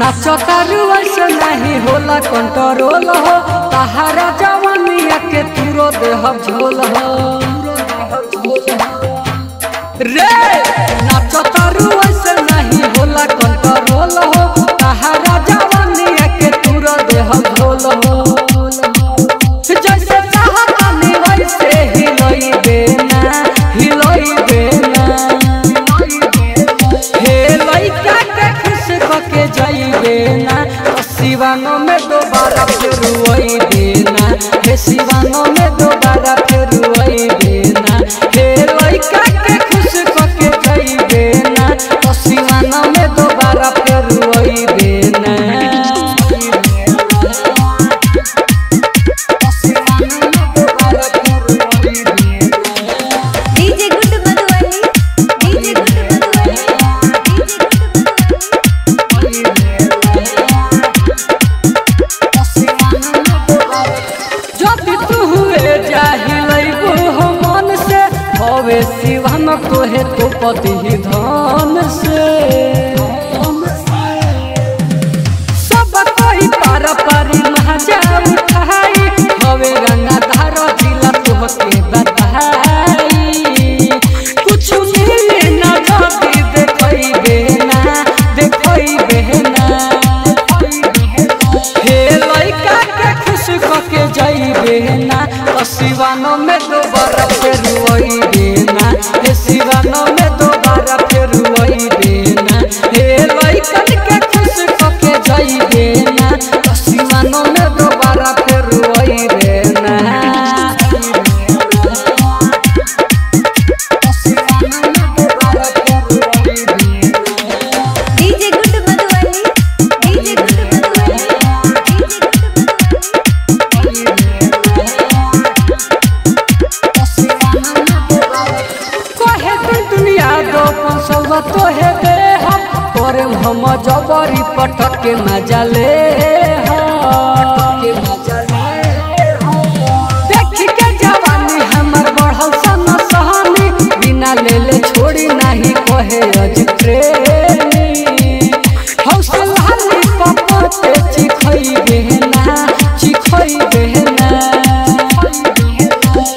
नाचो तारुआ से नहीं होला कंट्रोल हो तहारा जवानिया के तुरो देह झोल हो रे नाचो तारुआ से नहीं होला कंट्रोल हो तहारा जवानिया के तुरो देह झोल हो जैसे चाहता नहीं वैसे हिलोई बेना हे लइका के खुश होके जाई शिवानो में दोबारा फिर वही देना हे शिवानो में दोबारा फिर वही देना हे लइका के खुश करके जाई देना तो शिवानो में दोबारा फिर वही देना तो शिवानो में दोबारा फिर वही देना DJ good Madhubani DJ good Shivan को है तो पति धाम से सब कही पारा पारी महाजा उठाई हवे रंगा धारा जिला तुहके बताई कुछ मिले ना जाती देखई बेना हे लइका के खुश करके जाई बेना और शिवानो में दोबारा फिर वही हे शिवानो में दोबारा फिर वही देना हे लइकन के खुश करके जाई देना तो शिवानो में दोबारा फिर वही देना तो शिवानो में दोबारा फिर वही देना DJ good Madhubani DJ good Madhubani तो है हम तोरे हम जबरी पटक के मजा ले देख के जवानी हमार बढ़ल सन सहनी बिना लेले छोड़ी नहीं कहे अज प्रेमी हौसला ली पापा ते चिखई बहना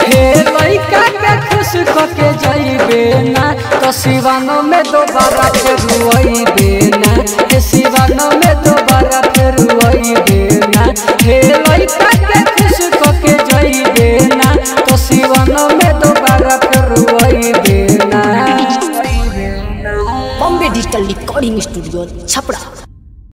हे लइका के खुश करके जाई बेना तो शिवानो में दोबारा फिर वही देना हे शिवानो में दोबारा फिर वही देना हे लइका के खुश करके जाई देना तो शिवानो में दोबारा फिर वही देना Bombay digital recording studio Chhapra.